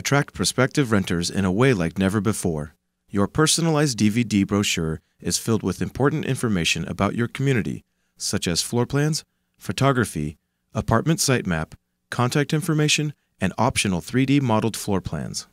Attract prospective renters in a way like never before. Your personalized DVD brochure is filled with important information about your community, such as floor plans, photography, apartment sitemap, contact information, and optional 3D modeled floor plans.